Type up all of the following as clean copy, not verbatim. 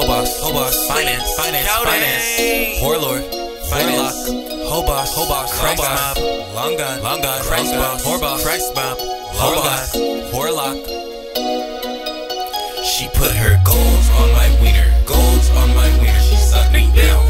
Hobos, finance, warlord, warlock, Hobos, Christ mob, long gun, Christ mob, warlock. She put her golds on my wiener, she sucked me down.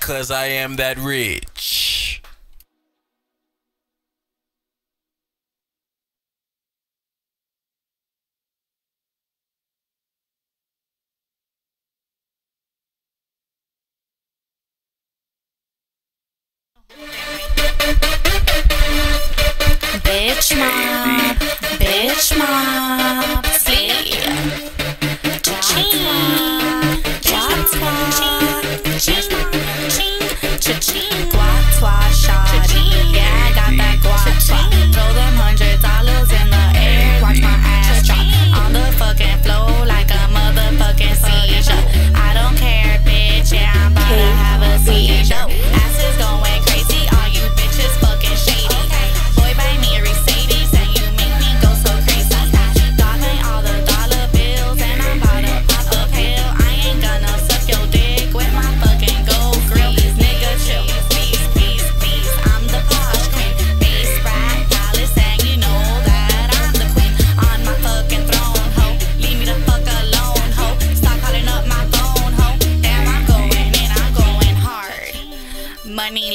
Cause I am that rich. Bitch mob, see.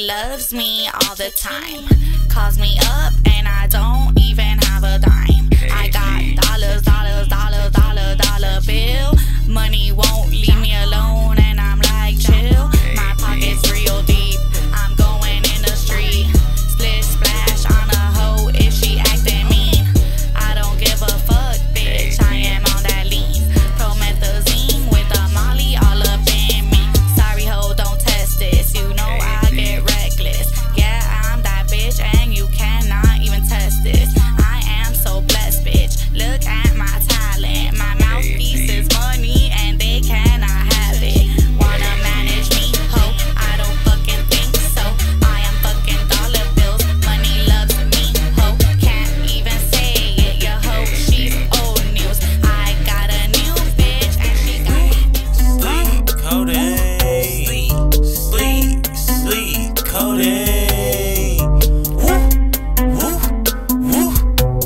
loves me all the time. Calls me up and I don't even have a dime. I got dollars, dollars, dollars, dollar, dollar bill. Money won't leave me alone and I'm like chill. My pocket's real deep, I'm going in the street. Split splash on a hoe if she acting mean. I don't give a fuck, bitch, I am on that lean. Promethazine with a molly all up in me. Sorry hoe, don't test this, you know I get reckless. Yeah, I'm that bitch and you cannot even test this. I am so blessed, bitch, look at my talent. My mouthpiece is money and they cannot have it. Wanna manage me, ho? I don't fucking think so. I am fucking dollar bills, money loves me, ho. Can't even say it, your hoe, she's old news. I got a new bitch and she got sleep, codeine. Sleep, sleep, codeine. Woo, woo, woo.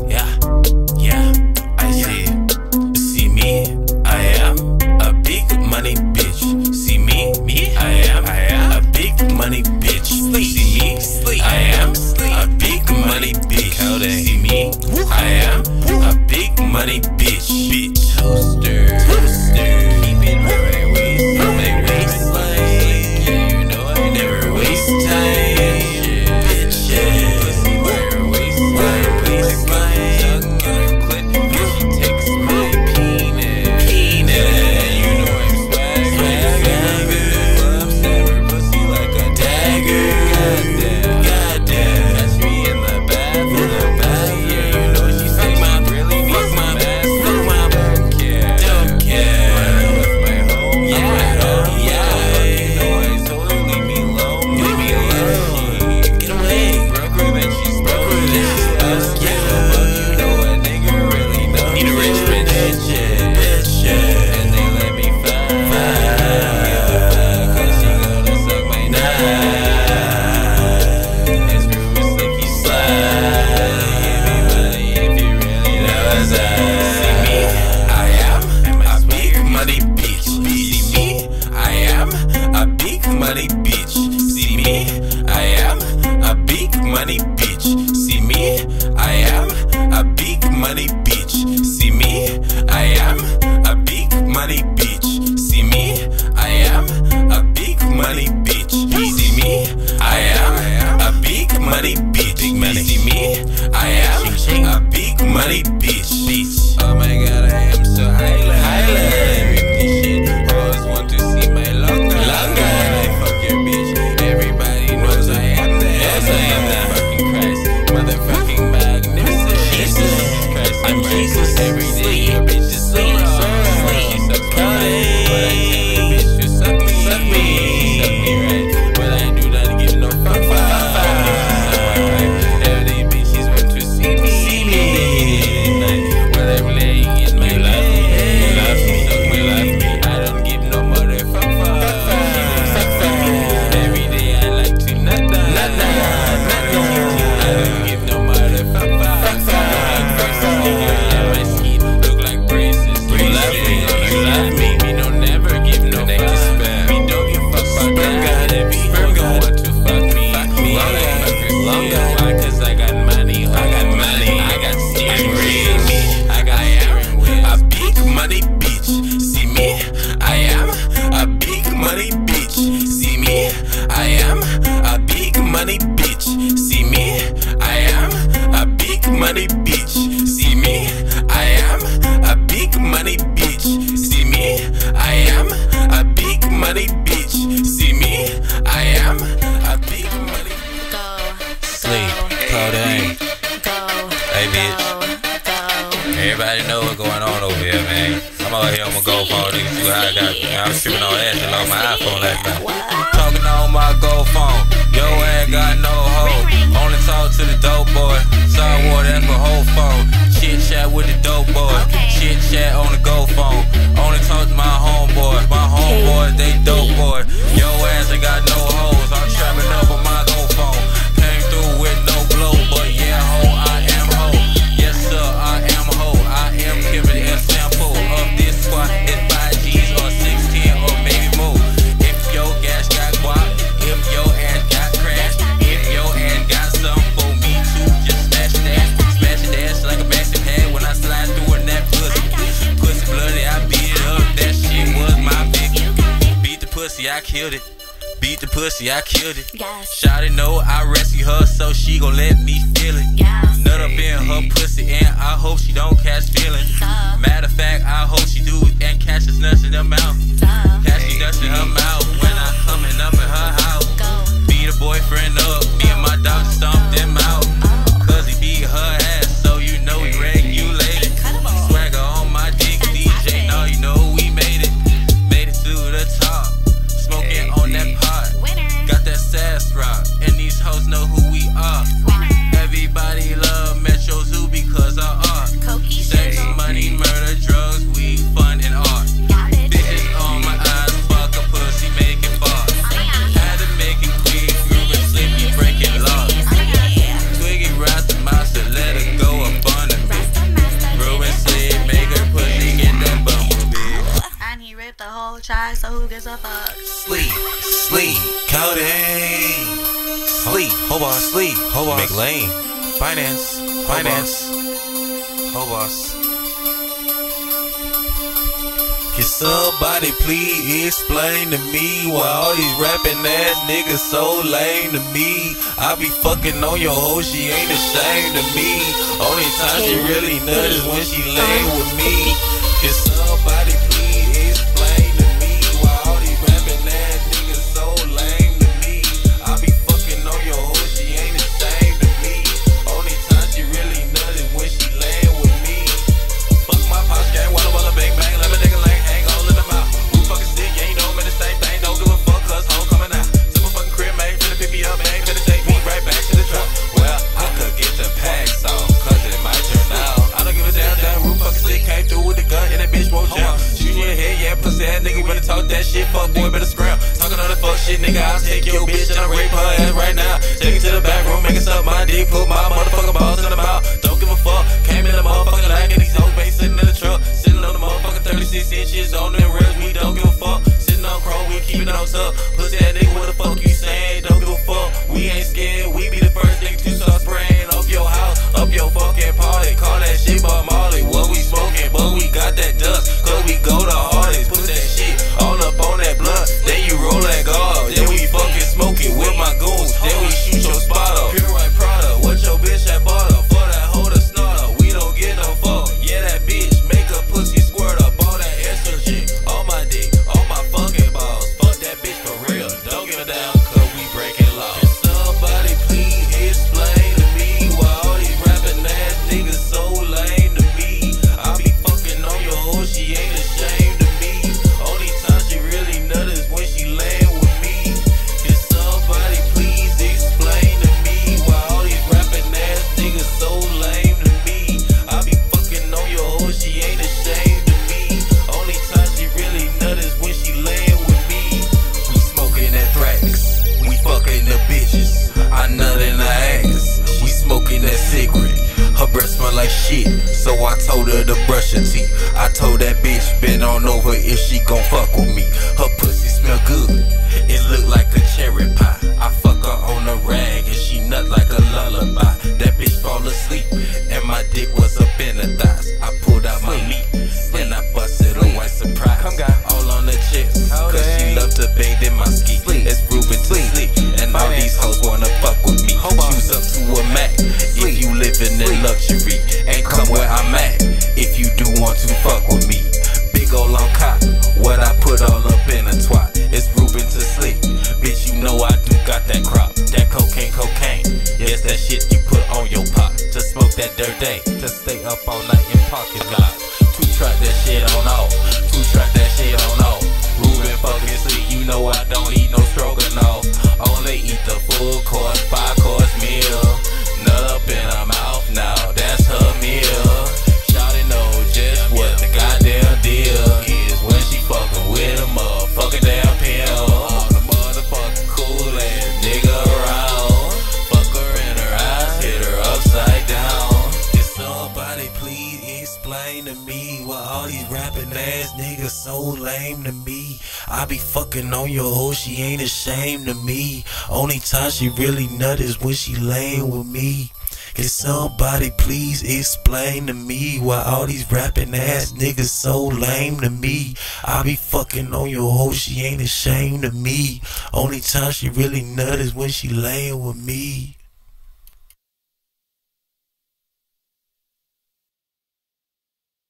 Yeah, yeah, I see it. See me, I am a big money bitch. See me, I am a big money bitch. See me, I am a big money bitch. See me, I am a big money bitch. Bitch, toaster. Keep it moving, waste like you know I never waste time. Bitches, pussy wear waste line, waste line. Tug on her clit, bitch, she takes my penis. You know I'm swag. Club stab her pussy like a dagger. Goddamn, that's me in the bathroom. Yeah, you know she say she really needs my ass. Don't care. Running with my hoe, I'm at home. You know I told her leave me alone. Get away, broker than she's broken. You know a nigga really knows. Need a rich bitches, and they let me fly. 'Cause she gonna suck my nut. It's groovy, slicky, slide. Give me money if you really know what's up. See me, I am a big money bitch. See me, I am a big money bitch. See me, I am a big money bitch. See me, I am a big money bitch. See me, I am a big money bitch. See me, I am a big money bitch. See me, I am a big money bitch. See me, I am a big money bitch. Oh my god, I am so highland. Shit, hoes want to see my longer. When I fuck your bitch, everybody knows I am that. Yes, I am that. Fucking Christ, motherfucking magnificent. Christ, I'm Jesus. Every day your bitch is so wrong. She sucks my dick, but I tell the bitch to suck me. She suck me right, but I do not give no fuck. Every day bitches want to see me. When I'm laying in my bed, you love me. I don't give no motherfucker. Every day I like to nut. I don't give no motherfucker. And my skin look like braces. You love me. We don't never give no fuck. We don't give fuck about God. If you don't want to fuck me. Why? 'Cause I got money. I got steering wheel. I am a big money bitch. See me, I am a big money bitch. See me, I am a big money bitch. See me, I am a big money bitch. See me, I am a big money bitch. See me, I am a big money bitch. See me, I am a big money. Sleep, codeine. Hey, bitch. Everybody know what's going on over here, man. I'm out here on my GoPro, nigga. See what I got. I'm shooting on that shit on my iPhone like that. Talking on my GoPhone. Yo ass got no hoe. Only talk to the dope boy. Side water, that's my whole phone. Chit chat with the dope boy. Chit chat on the GoPhone. Only talk to my homeboy. My homeboy, they dope boy. Yo ass ain't got no hoes. I'm trapping up on my GoPhone. Came through with no blow, but yeah, hoe, I am hoe. Yes, sir, I am hoe. I am giving a sample of this squad. It's 5 G's or 16 or maybe more. If your gas got guap, if your ass got crashed, pussy, I killed it. Beat the pussy, I killed it. Yes. Shawty know I rescue her, so she gon' let me feel it. Yes. Nut up in her pussy, and I hope she don't catch feelings. Matter of fact, I hope she do, and catches nuts in her mouth. Catch these nuts in her mouth when I coming up in her house. Go. Beat a boyfriend up, me and my dog just stomped him out. Cause he beat her ass, so you know he regulated. Swagger on my dick, DJ, now you know we made it. Made it to the top, smoking on that pot. Got that sass rock, and these hoes know who we are. Everybody love Metro Zoo because of art. Sex, money, murder, drugs, weed, fun, and art. Bitches on my eyes, fuck a pussy, make it fall. Had to make it quick, grooving, sleepy, breaking laws. Twiggy, ride the monster, let her go up on the bitch. Ruin sleep, make her pussy, get that bumble, bitch. And he ripped the whole child, so who gives a fuck? Sleep, sleep, Cody. Sleep, Hobart, sleep, Hobart. McLean. Finance, finance. Hobart. Can somebody please explain to me why all these rapping ass niggas so lame to me? I be fucking on your hoe, she ain't ashamed of me. Only time she really nut is when she lame with me. Can somebody please explain to me why all these rapping ass niggas so lame to me? I be fucking on your hoe, she ain't ashamed of me. Only time she really nut is when she lame with me. Fuck my pops, gang, walla bang bang. That shit, fuck boy, better scram. Talking all the fuck shit, nigga, I'll take your bitch and I'll rape her ass right now. Take it to the back room, make it suck my dick, put my motherfucking balls in the mouth. Don't give a fuck, came in the motherfucking lag and these hoes been sitting in the truck. Sitting on the motherfucking 36 inches on them rails, we don't give a fuck. Sitting on chrome, we keeping those up. Pussy that nigga, what the fuck you saying? Don't give a fuck, we ain't scared, we be the first nigga to start spraying up your house, up your fucking party. Call that shit by Molly, what we smoking, but we got that dust, cause we go to hardest. Put that shit all up on that blunt, then you roll that guard, then we fucking smoke it with my goons, then we shoot your spot up. Pure white Prada, what your bitch had bought up, for that hoe to snort up, we don't get no fuck. Yeah, that bitch make a pussy squirt up, all that extra shit on my dick, on my fucking balls. Fuck that bitch for real, don't give a damn, cause we breaking law. Can somebody please explain to me why all these rapping ass niggas so lame to me? I be fucking on your hoe, she ain't ashamed. So I told her to brush her teeth. I told that bitch bend on over if she gon' fuck with me. Her pussy smell good, it look like a cherry pie. I fuck her on a rag and she nut like a lullaby. That bitch fall asleep and my dick was up in her thighs. I pulled out my meat and I busted a white surprise. All on her chest, cause she love to bathe in my ski. It's Ruben to sleep and all these hoes wanna fuck with me. Choose up to a Mac if you living in luxury. Come where I'm at if you do want to fuck with me. Big ol' long cock, what I put all up in a twat. It's Ruben to sleep, bitch, you know I do got that crop. That cocaine, cocaine, yes, that shit you put on your pot. To smoke that dirt day, to stay up all night in parking lots. Two-track that shit on off, two-track that shit on off. Ruben fucking sleep, you know I don't eat no stroganoff. Only eat the full course, 5-course meal. Nut up in her mouth now, that's her. Shawty know just what the goddamn deal is when she fucking with a motherfucking damn pill. All the motherfucking cool ass nigga around. Fuck her in her eyes, hit her upside down. Can somebody please explain to me why all these rapping ass niggas so lame to me? I be fucking on your hoe, she ain't ashamed of me. Only time she really nut is when she lame with me. Can somebody please explain to me why all these rapping ass niggas so lame to me? I be fucking on your hoe, she ain't ashamed of me. Only time she really nut is when she laying with me.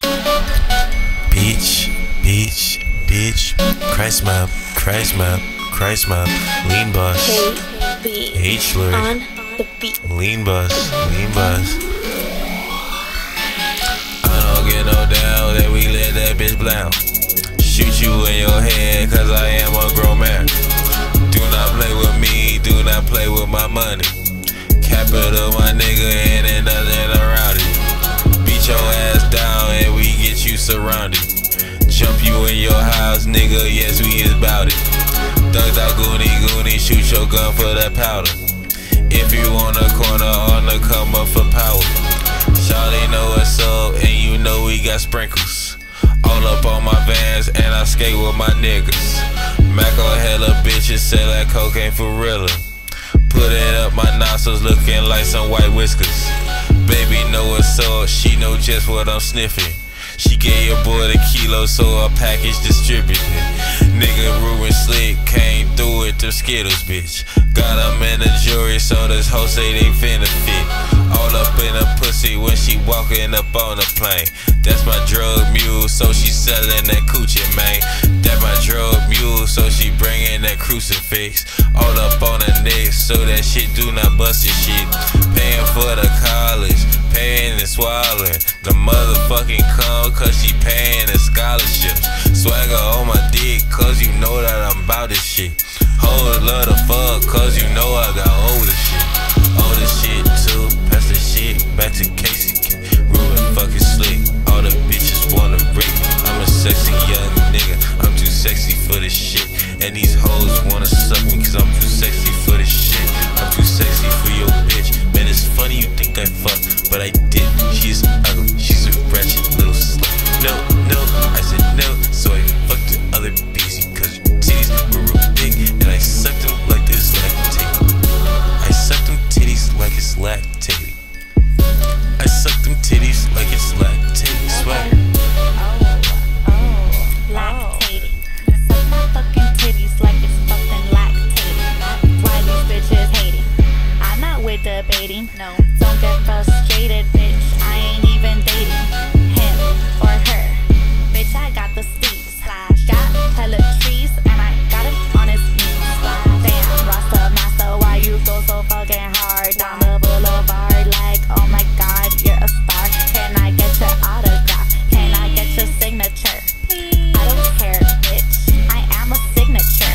Bitch, bitch, bitch, Christ map, Christ map, Christ map, lean bus, H Lord, lean bus, lean bus. I don't get no doubt that we let that bitch blow. Shoot you in your head, cause I am a grown man. Do not play with me, do not play with my money. Capital my nigga and another in a rowdy. Beat your ass down and we get you surrounded. Jump you in your house, nigga, yes, we is bout it. Thug out goonie, goonie, shoot your gun for that powder. If you on the corner, on the come up for power. Shawty know what's up, and you know we got sprinkles. All up on my Vans, and I skate with my niggas. Mac on hella bitches, sell that cocaine for realer. Put it up my nostrils, looking like some white whiskers. Baby know what's up, she know just what I'm sniffing. She gave your boy the kilo, so a package distributed. Nigga Ruben Slick came through with them Skittles, bitch. Got him in the jury, so this hoe say they finna fit. All up in her pussy when she walking up on the plane. That's my drug mule, so she selling that coochie, man. That my drug mule, so she bringing that crucifix. All up on her neck, so that shit do not bust your shit. Paying for the college. Paying and swallowing the motherfucking cum, cause she paying the scholarships. Swagger on my dick, cause you know that I'm about this shit. Hoes love the fuck, cause you know I got older shit. Older shit too, pass the shit back to Casey. Ruin fucking Slick, all the bitches wanna rape me. I'm a sexy young nigga, I'm too sexy for this shit. And these hoes wanna suck me, cause I'm too sexy for this shit. I'm too sexy for your bitch. Man, it's funny you think I fucked. But I did, she's ugly, she's a wretched little slut. No, no, I said no, so I fucked the other beastie. Cause her titties were real big, and I sucked them like this lactate. I sucked them titties like it's lactate. I sucked them titties like it's lactate. Sweat. Oh, lactate. Suck my fucking titties like it's fucking lactate. Why these bitches hating? I'm not with debating, no. Don't get frustrated, bitch, I ain't even dating him or her. Bitch, I got the steez. Got hella trees and I got it on his knees. Damn, Rasta Master, why you go so fucking hard down the boulevard? Like, oh my god, you're a star. Can I get your autograph? Can I get your signature? I don't care, bitch, I am a signature.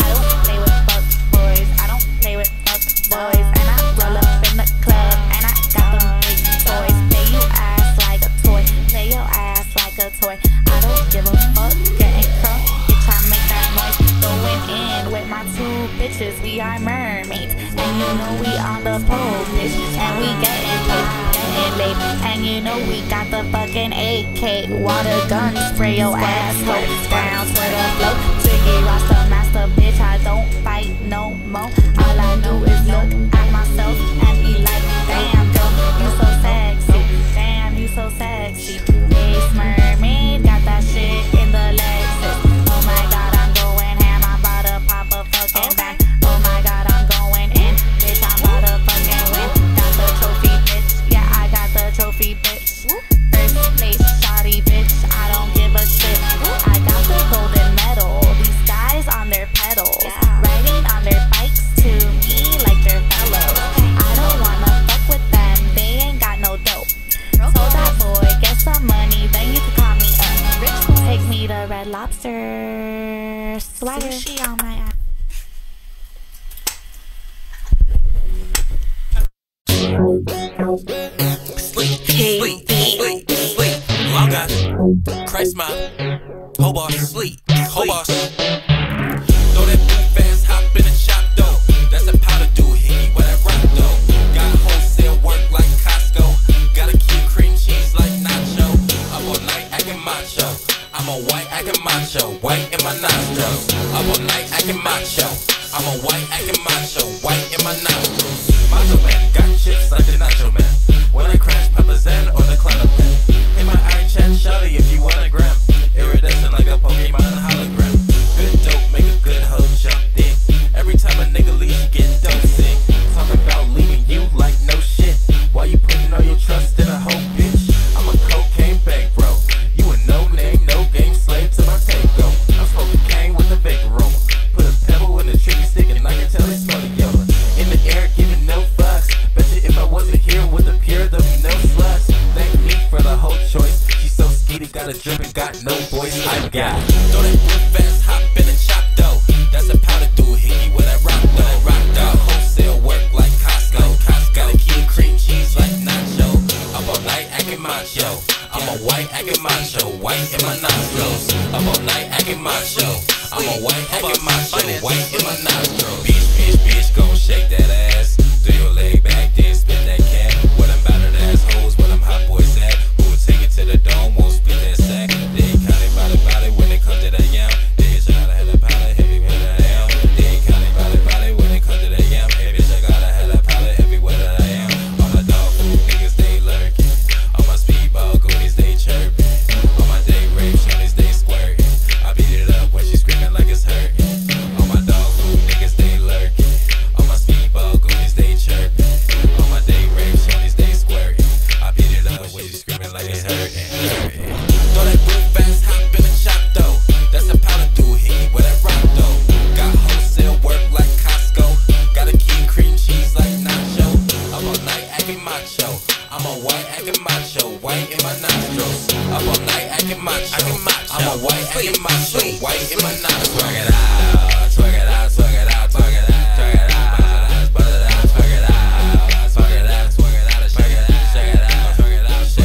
I don't play with fuck boys, I don't play with fuck boys. And I roll up in the club. Toy. I don't give a fuck, getting crunk, bitch, I make that noise. Going in with my two bitches, we are mermaids. And you know we on the pole, bitch, and we getting laid. And you know we got the fucking AK, water gun, spray your asshole down to the flow. Biggie Rasta Master, bitch, I don't fight no more. All I do is look at myself and be like, damn girl, you so sexy, damn you so sexy. Face mermaid, got that shit in the Lexus. Oh my god, I'm going ham, I'm about to pop a fucking back. Oh my god, I'm going in, bitch, I'm about to fucking win. Got the trophy, bitch, yeah, I got the trophy, bitch. First place, shoddy, bitch, I don't give a shit. I got the golden medal, these guys on their pedals, riding on their bikes to me like they're fellows. I don't wanna fuck with them, they ain't got no dope. So that boy gets some money, then you can call me up. Rich boy, take me to Red Lobster. Swagger, she on my ass. Sleep. Long Island, Christ Mob, Hobart, sleep, Hobart. Throw that big fast hop in the shop though. That's a powder dude here, where that rock though. Got wholesale work like Costco. Gotta keep cream cheese like nacho. I'm all night acting macho. I'm a white acting macho, white in my nostrils. I'm all night acting macho. I'm a white acting macho, white in my nostrils. Macho man, got chips like the nacho man. When I crash, Papa Zen or the Clown man. In my eye chat, shawty if you wanna grab. Iridescent like a Pokemon hologram. Good dope, make a good hoe jump dick. Every time a nigga leaves, you get dope sick. Talk about leaving you like no shit. Why you putting all your trust in a hoe, bitch? I'm a cocaine bank, bro. You a no name, no game slave to my takeover. I'm smoking cane with a fake aroma. Put a pebble in a tree stick and I can tell they smell the yellow. In the air, giving no fucks. Bet you if I wasn't here with the pure, there'd be no sluts. Thank me for the whole choice. She's so skeety, got a drip and got no voice. I got throw that blue fast, hop in and chop though. That's a powder through hickey with that rock though. Rock dog, wholesale work like Costco. Got a key of cream cheese like nacho. Up all night acting macho. I'm a white acting macho, white in my nostrils. Up all night acting macho. I'm a white acting macho, white in my nostrils. Bitch, bitch, bitch, gon' shake that ass. Throw your leg back, then spit that cat. When I'm battered assholes, when I'm hot boys at. Who will take it to the dome, won't split that sack. They ain't counting body when it comes to that yam. They ain't shot out of hella powder, heavy with that I am. They ain't counting body when it comes to that yam. Every shot got a hella powder, everywhere that I am. All my dog food niggas, they lurking. All my speedball goonies, they chirping. All my day rape shorties, they squirting. I beat it up when she screaming like it's hurting. All my dog food niggas, they lurking. All my speedball goonies, they chirping. All my day rape shorties, they squirting. I beat it up when she screaming like it's hurting. Throw that blue fast, hop in the chop though. That's a powder through hickey with that rock though. Got wholesale work like Costco. Got a key of cream cheese like nacho. I'm all night acting macho. I'm a white acting macho, white in my nostrils. I'm all night acting macho. I'm a white acting macho, white in my nostrils. Twerk it out, twerk it out, twerk it out, twerk it out, twerk it out, twerk it out, twerk it out, twerk it out, twerk it out, twerk it out, shake it out, twerk it out, shake it out, pop it out, pop it out, pop it out, pop it out,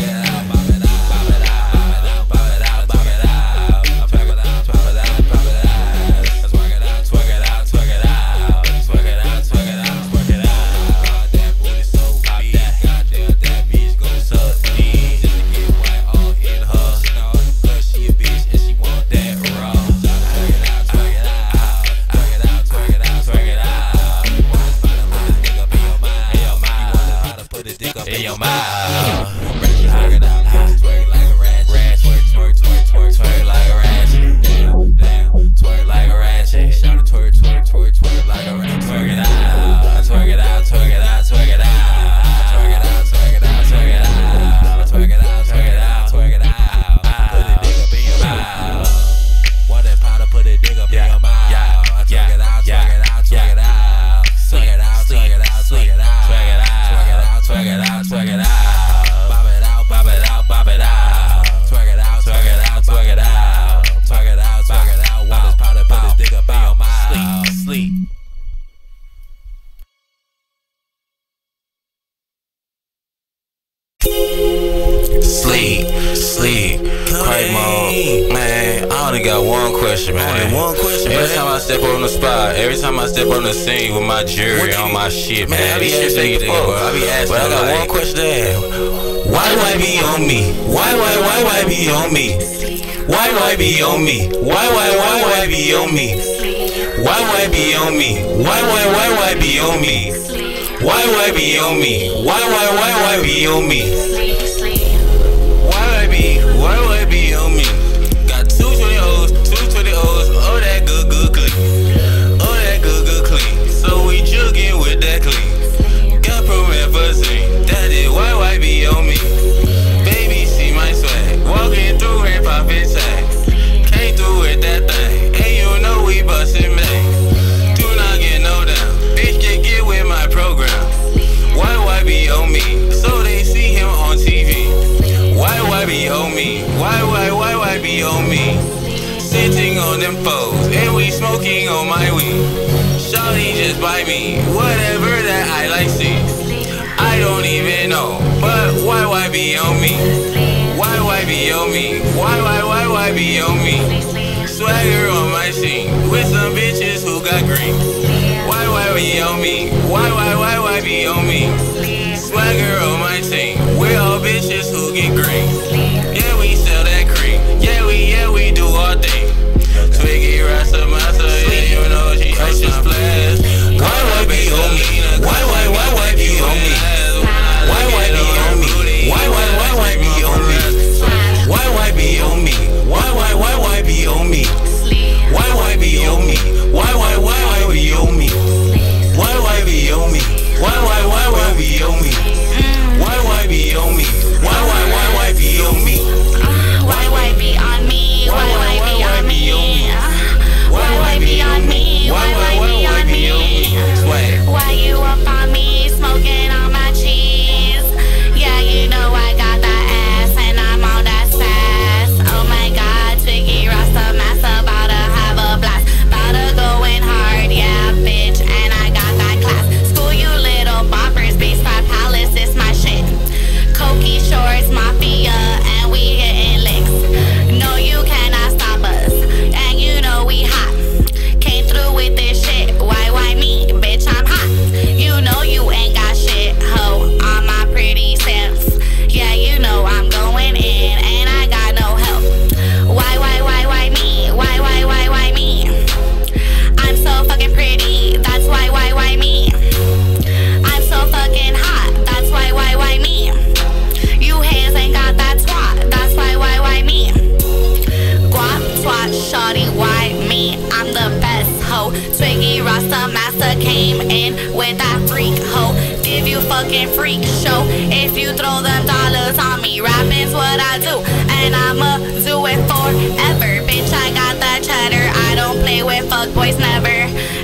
pop it out, pop it out, pop it out, twerk it out, twerk it out, twerk it out, twerk it out, twerk it out, twerk it out. God, that booty so pop that, goddamn that bitch gon' suck dick. Just to get white all in her snow, 'cause she a bitch and she want that raw. Twerk it out, twerk it out, twerk it out, twerk it out, twerk it out. You wanna spot a little dick up in your mind, in your mind. You wanna how to put a dick up in your mouth. Twerk it out, twerk like a ratchet. Twerk, twerk, twerk, twerk, twerk like a ratchet. Down, down, twerk like a ratchet. Shout it, twerk, twerk, twerk, twerk like a ratchet. Twerk it out, twerk it out, twerk it out, twerk it out. Twerk it out, twerk it out, twerk it out. Twerk it out, twerk it out, twerk it out. Put a dick up in your mouth. Want that powder, put a dick up in your mouth. Twerk it out, twerk it out, twerk it out. Twerk it out, twerk it out, twerk it out. Twerk it out, twerk it out, twerk it out. Pop it out, pop it out, pop it out. Twerk it out, twerk it out, twerk it out. Twerk it out, twerk it out. Want this powder, put a dick up in your mouth. Sleep, sleep. Sleep, sleep, cray mode. Man, I only got one question, man. Only one question, man. Every time I step on the spot, every time I step on the scene with my jewelry on my shit, man. I be asking the fuck. I be asking. But I got one question to ask. Why be on me? Why be on me? Why be on me? Why be on me? Why be on me? Why be on me? Why be on me? Why be on me? Why be on me? Got 2 20 O's, oh that good clean. Oh that good clean. So we jugging with that clean. Got program for a scene. That is why be on me? Baby, see my swag. Walking through and poppin' sack. Came through with that thing. And you know we bustin' man. Do not get no down. Bitch, get with my program. Why be on me? So they see him on TV. Why be on me? Why be on me? Sitting on them foes, and we smoking on my weed. Shawty just buy me whatever that I like see. I don't even know, but why be on me? Why be on me? Why be on me? Swagger on my scene with some bitches who got green. Why be on me? Why be on me? Swagger on my team, we're all bitches who get green. Yeah, we sell that cream. Yeah, we do our thing. Twiggy, Rasta, Massa, yeah, you know she ain't just playing. shawty, why me? I'm the best hoe. Twiggy Rasta Master came in with that freak hoe. Give you fucking freak show if you throw them dollars on me. Rapping's what I do, and I'ma do it forever. Bitch, I got that cheddar. I don't play with fuckboys, never.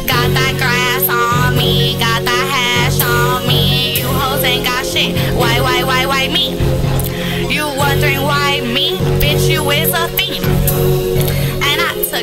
Got that grass on me, got that hash on me. You hoes ain't got shit. Why me? You wondering why me? Bitch, you is a thief.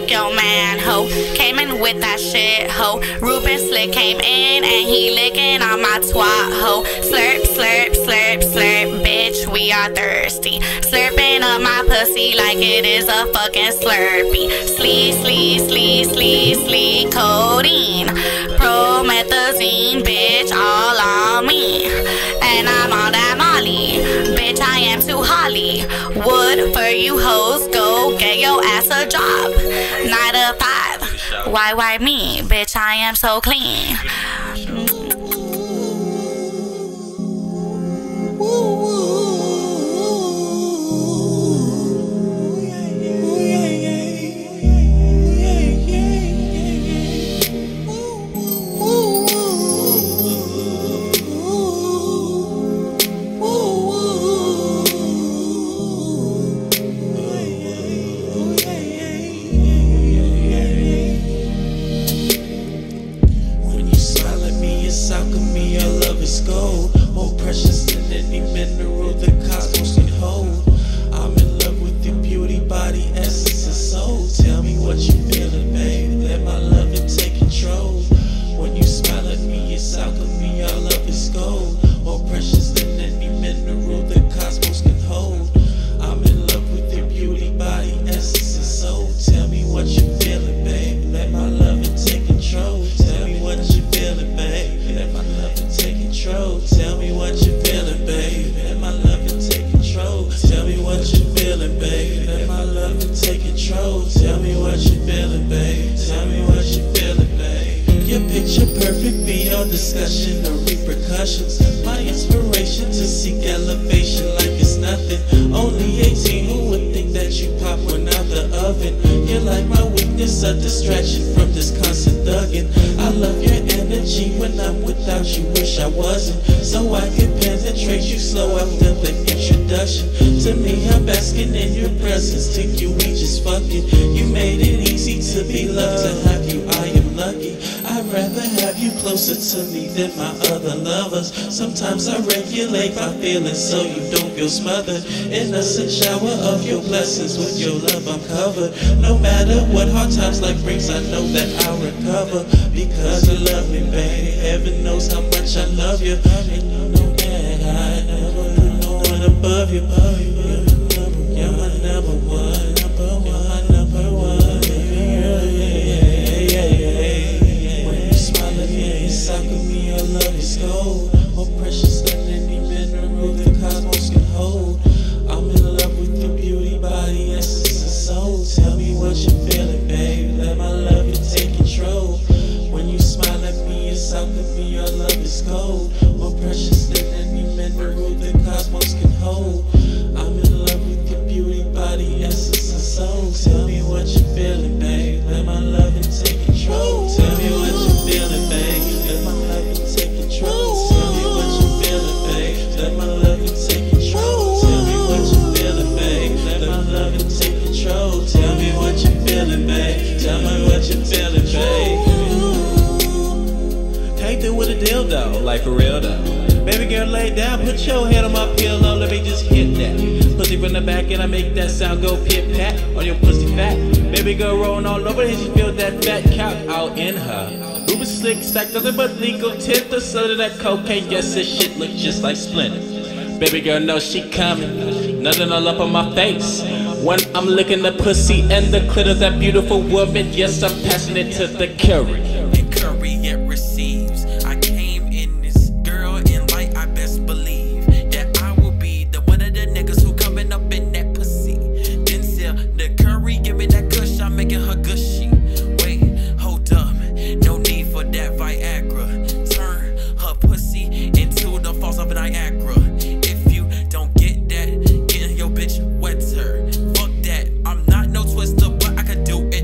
Took your man, ho. Came in with that shit, ho. Ruben Slick came in and he licking on my twat, ho. Slurp, slurp, slurp, slurp, bitch, we are thirsty. Slurping up my pussy like it is a fucking Slurpee. Slee, slee, slee, slee, slee, codeine. Promethazine, bitch, all on me. And I'm on that molly. Bitch, I am too holly. Wood for you hoes, go get your ass a job. 9 to 5. Why me? Bitch, I am so clean. Discussion or repercussions, my inspiration to seek elevation like it's nothing. Only 18, who would think that you pop one out the oven? You're like my weakness, a distraction from this constant thugging. I love your energy, when I'm without you wish I wasn't, so I can penetrate you slow after the introduction. To me, I'm basking in your presence, to you we just fucking. You made it easy to be loved, to have you I am lucky. I'd rather have you closer to me than my other lovers. Sometimes I regulate my feelings so you don't feel smothered. Innocent shower of your blessings, with your love I'm covered. No matter what hard times life brings, I know that I'll recover. Because you love me, baby, heaven knows how much I love you. And you know that I never, no one above you. You're my number one, number one. Suck with me, your love is gold, more precious than any mineral the cosmos can hold. I'm in love with your beauty, body, essence, and soul. Tell me what you're feeling, babe, let my love you take control. When you smile at me, and suck with me, your love is gold, more precious than any mineral the cosmos can hold. I'm in love with your beauty, body, essence, and soul. Tell me what you're feeling, babe, let my love you take control. Tell me what you're feeling, babe. Though, like for real though. Baby girl, lay down, put your head on my pillow, let me just hit that. Pussy from the back and I make that sound go pit pat on your pussy fat. Baby girl rolling all over and she feel that fat cow out in her. Ruben Slick stack nothing but legal tender, so that cocaine, yes this shit look just like Splinter. Baby girl know she coming, nothing all up on my face. When I'm licking the pussy and the clit of that beautiful woman, yes I'm passing it to the curry. And curry yet receives. Fuck that, I'm not no twister, but I could do it.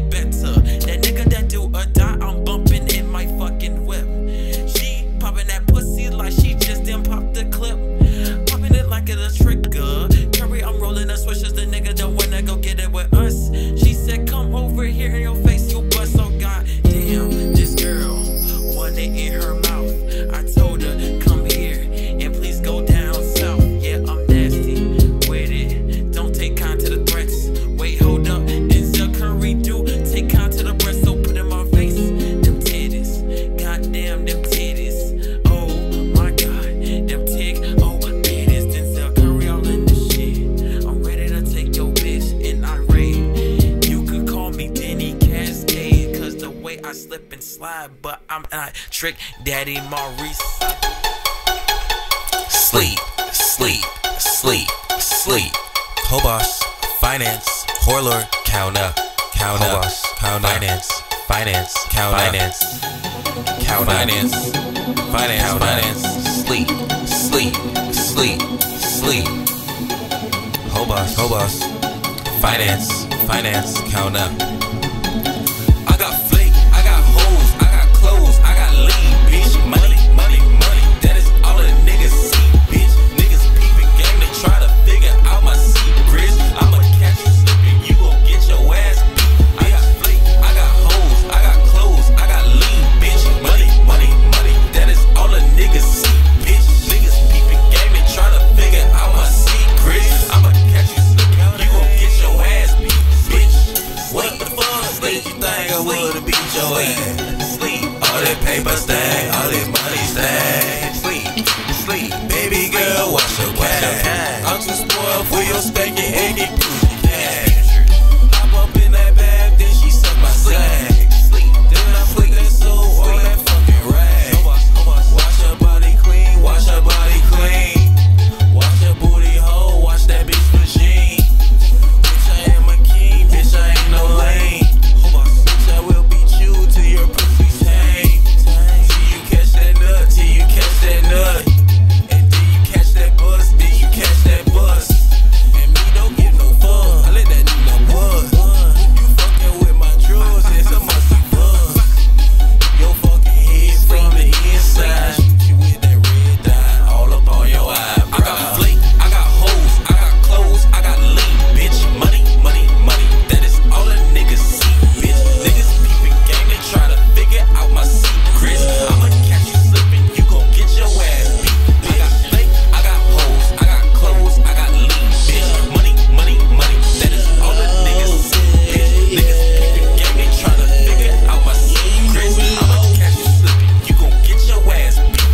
way I slip and slide, but I'm not Trick Daddy Maurice. Sleep, sleep, sleep, sleep. Hobos, finance, horlor, counter, counter, Hobos, counter, finance, finance, counter, finance, counter, finance, finance, counter, finance, sleep, sleep, sleep, sleep. Hobos, Hobos, finance, finance, counter. I got flake, I got hoes, I got clothes, I got lean, bitch, money, money, money. That is all the niggas see, bitch. Niggas peeping game, they try to figure out my secrets. I'ma catch you slipping, you gon' get your ass beat. I got flake, I got hoes, I got clothes, I got lean, bitch, money, money, money. That is all the niggas see, bitch. Niggas peeping game, they try to figure out my secrets. I'ma catch you slipping, you gon' get your ass beat, bitch. Wait the fuck, sleep, you think I would've beat your ass? Sleep, all that paper stack, all that money stack. Sleep, sleep, baby girl, watch your back. I'm too spoiled for your spanking and get pussy back. Hop up in that bag, then she suck my sack. Sleep, then I flick that soul on that fucking rag. Wash your body clean, wash your body clean. Wash your booty hole, wash that bitch machine. Bitch, I am a king, bitch, I ain't no lame. Bitch, I will beat you till your pussy tame. Till you catch that nut, till you catch that nut. And then you catch that bus, then you catch that bus. And me don't give no fuck, I let that nigga buzz. You fucking with my drugs, it's a musty buzz. Your fucking head from the inside. Shoot you with that red dye all up on your eyebrow. I got flake, I got hoes, I got clothes, I got lean, bitch, money, money, money. That is all the niggas see, bitch. Niggas peeping game, they try to figure out my secrets. I'ma catch you slipping, you gon' get your ass beat. I got flake, I got hoes, I got clothes, I got lean, bitch, money, money, money. That is all the niggas see, bitch. Niggas peeping game, they try to figure out my secrets. I'ma catch you slipping, you gon' get your ass beat, bitch.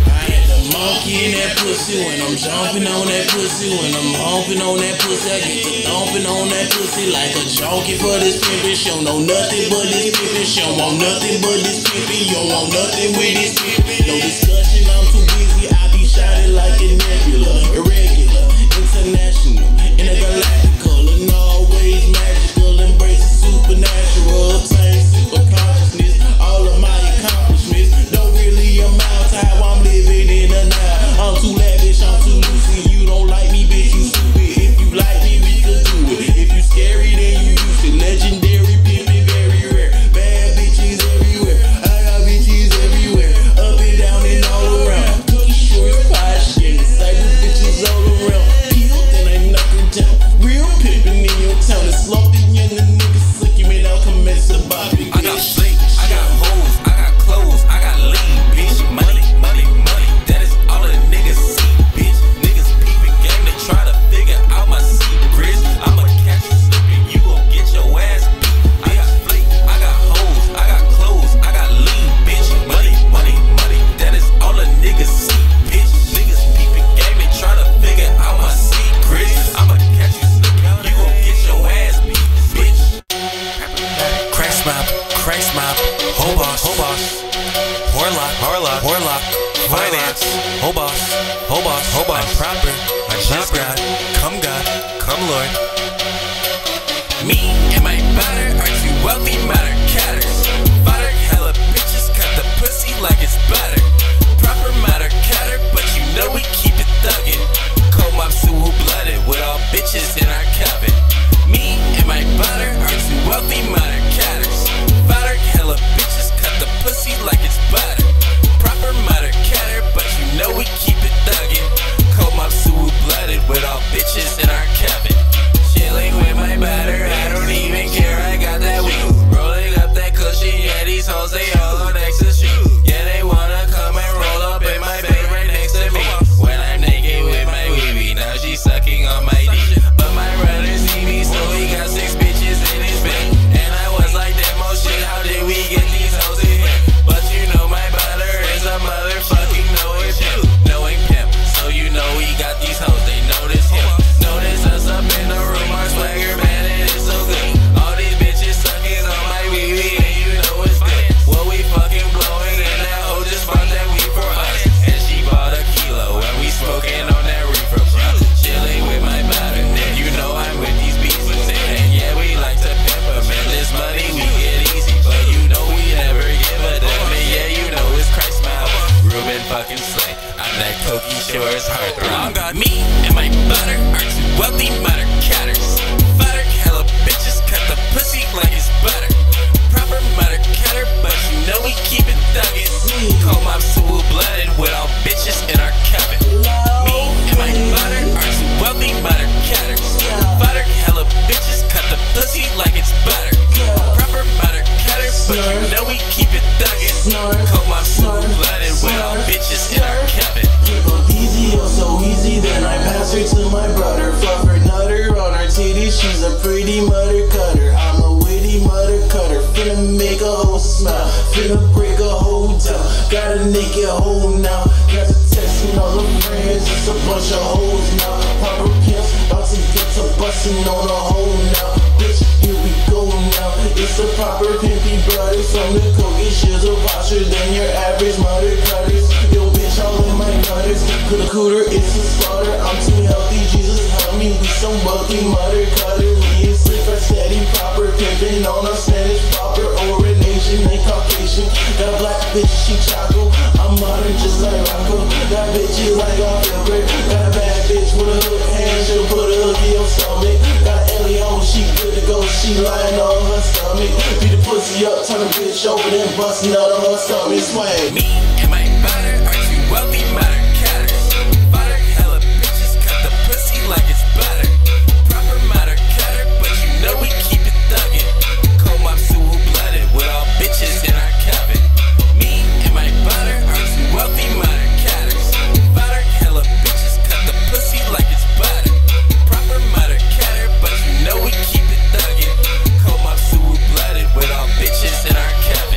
Monkey in that pussy when I'm jumping on that pussy, when I'm humping on that pussy, I get to thumping on that pussy like a junkie for this pimpin'. She don't know nothing but this pimpin', she don't want nothing but this pimpin', you don't want nothing with this pimpin'. No discussion, I'm too busy, I be shining like a nebula, irregular, international, intergalactical, and always magical, embrace the supernatural, obtain super consciousness, all of my accomplishments don't really amount to how I'm living in the now. I'm too lavish, I'm too loosey. You don't like me, bitch, you stupid. If you like me, we could do it. If you scary, then you used to. Legendary, pimpin', very rare. Bad bitches everywhere. I got bitches everywhere. Up and down and all around. Cookie shorts, pie shit. Cyber bitches all around. Peeled and ain't nothing down. Real pimpin' in your town. It's lumpy and the niggas slick. You may now commence to bopping. I got flake, I got hoes, I got clothes, I got lean, bitch, money, money, money. That is all the niggas see, bitch. Niggas peeping game, they try to figure out my secrets. I'ma catch you slipping, you gon' get your ass beat. I got flake, I got hoes, I got clothes, I got lean, bitch. Money, money, money. That is all the niggas see, bitch. Niggas peeping game, they try to figure out my secrets. I'ma catch you slipping, you gon' get your ass beat, bitch. Crash mob, crash mob, Hobos, Hobos, Horlock, Horlock, Horlock. Finance, Hobos, Hobos, Hobos. I'm proper, I'm just God, come God, come Lord. Me and my butter are two wealthy mother catters. Fodder hella bitches, cut the pussy like it's butter. Proper mother catter, but you know we keep it thuggin'. Cold mob Sue who blooded with all bitches in our coven. Me and my butter are two wealthy mother catters. Fodder hella bitches, cut the pussy like it's butter. Proper mother catter, but you know we keep it thuggin'. Cold mob Sue blooded with all bitches in our cabin. Chilling with my butter, I don't even care, I got that weed. Rolling thuggin'. Now we keep it thuggin'. Call my food blooded with our bitches in our cabin. It goes easy, oh so easy. Then I pass her to my brother. Fluff her nutter on her titty. She's a pretty mother cutter. I'm a witty mother cutter. Finna make a whole smile. Finna break a whole down. Got a naked hole now. Got to texting all her friends. It's a bunch of hoes now. Pop her pants. About to get to bustin' on a hole now. Bitch, here we go now. It's a proper pimpy brother. From the cookie, she's a washer than your average mother cutters. Yo, bitch, all in my gutters. Coulda cooter, it's a slaughter. I'm too healthy, Jesus help me. We some wealthy mother cutters. Me and Slick are steady proper. Pimpin' on our Spanish proper. Or an Asian and Caucasian. That black bitch, she choco. I'm modern just like Rocco. That bitch is like our favorite. Got a bad bitch with a hook hand. She'll put a hook in your stomach. Got Ellie on, she good to go. She lying on her stomach. Beat the pussy up, turn the bitch over, then bustin' out on her stomach. Swag. Me and my father are two wealthy modern catters. Father hella bitches, cut the pussy like it's butter. Proper modern catter, but you know we keep it thuggin'. Cold mob who blooded with all bitches in our cabin. Me and my father are two wealthy modern catters. Father hella bitches, cut the pussy like it's butter. Proper modern catter, but you know we keep it thuggin'. Cold mob who blooded with all bitches in our cabin.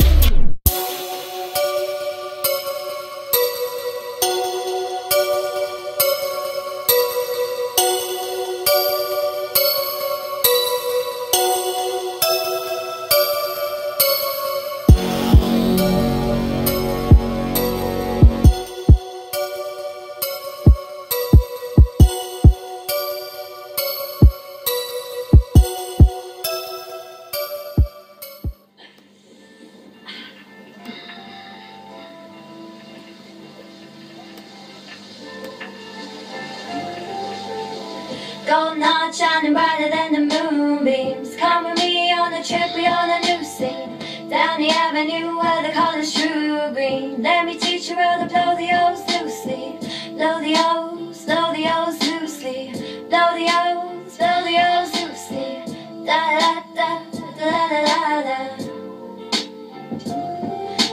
Gold nod shining brighter than the moonbeams. Come with me on a trip, we on a new scene. Down the avenue where the color's true green. Let me teach you how to blow the O's loosely. Blow the O's loosely. Blow the O's loosely. Da da da da da da da.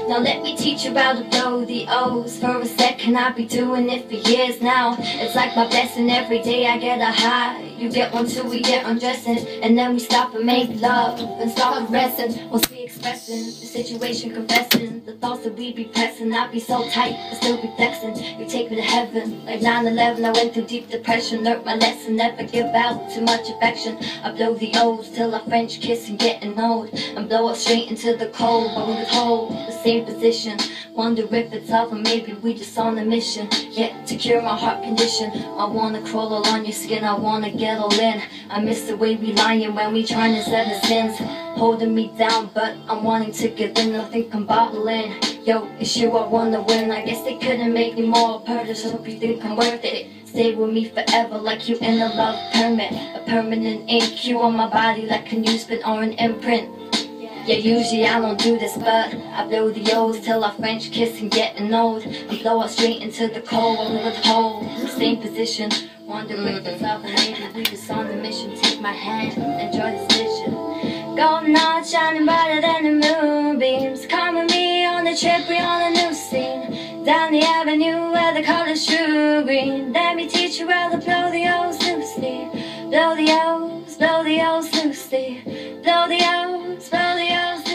Now let me teach you how to blow the O's. For a second I've been doing it for years now. It's like my blessing, every day I get a high. You get one too, we get undressing. And then we stop and make love and start caressing. Once we expressing the situation, confessing the thoughts that we be pressing. I be so tight, but still be flexing. You take me to heaven, like 9/11. I went through deep depression, learned my lesson. Never give out too much affection. I blow the O's till I French kiss and getting old. And blow up straight into the cold. But we would hold the same position. Wonder if it's off, or maybe we just on a mission. Yet to cure my heart condition. I wanna crawl all on your skin, I wanna get all in. I miss the way we lying when we trying to set our sins. Holding me down, but I'm wanting to give in. I think I'm bottling. Yo, it's you I wanna win. I guess they couldn't make me more purchase. Hope you think I'm worth it. Stay with me forever like you in a love permit. A permanent ink, you on my body like a newsprint or an imprint. Yeah, usually I don't do this, but I blow the O's till I French kiss and getting old. I blow out straight into the cold, I'm with hole. Same position, wonder if it's up and maybe we just on the mission. Take my hand, enjoy this vision. Gold nod shining brighter than the moonbeams. Come with me on the trip, we on a new scene. Down the avenue where the color's true green. Let me teach you how to blow the O's loosely. Blow the O's loosely. Blow the O's, blow the O's.